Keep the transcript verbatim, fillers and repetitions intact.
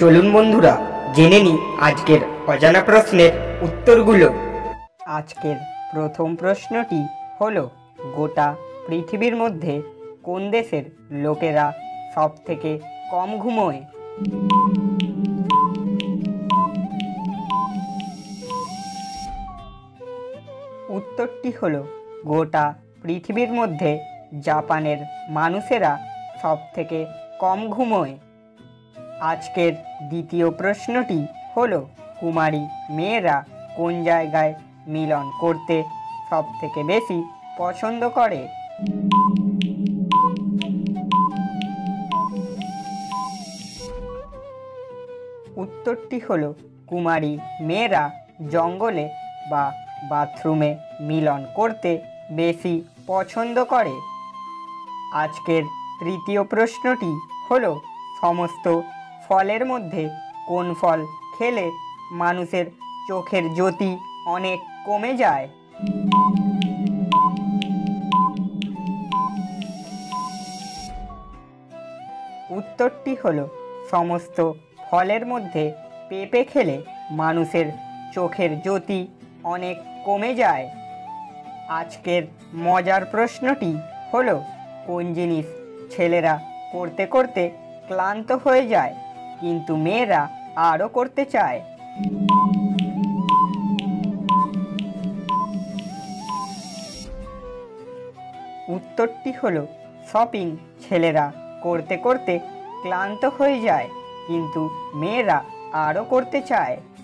चलुन बंधुरा जेने नी आजकेर अजाना प्रश्नेर उत्तरगुलो। आजकेर प्रथम प्रश्नटी हलो, गोटा पृथिवीर मध्य कोन देशेर लोकेरा सबथेके कम घुमोय? उत्तरटी हलो, गोटा पृथिवीर मध्य जापानेर मानुषेरा सबथेके कम घुमोय। आजकेर द्वितीय प्रश्नटी हलो, कुमारी मेयेरा कोन जायगाय मिलन करते सबथेके बेशी पसंद करे? उत्तरटी हलो, कुमारी मेयेरा जंगले बा बाथरूमे मिलन करते बेशी पसंद करे। आजकेर तृतीय प्रश्नटी हलो, समस्त फलेर मध्य कोन फल खेले मानुषेर चोखेर ज्योति अनेक कमे जाए? उत्तरटी हलो, समस्त फलेर मध्य पेपे खेले मानुषेर चोखेर ज्योति अनेक कमे जाए। आजकेर मजार प्रश्नटी हलो, कोन जिनिस छेलेरा करते करते क्लांत हो जाए किन्तु मेरा आरो करते चाय? उत्तरटी हलो, शॉपिंग छेलेरा करते करते क्लांत हो जाए किन्तु मेरा आरो करते चाय।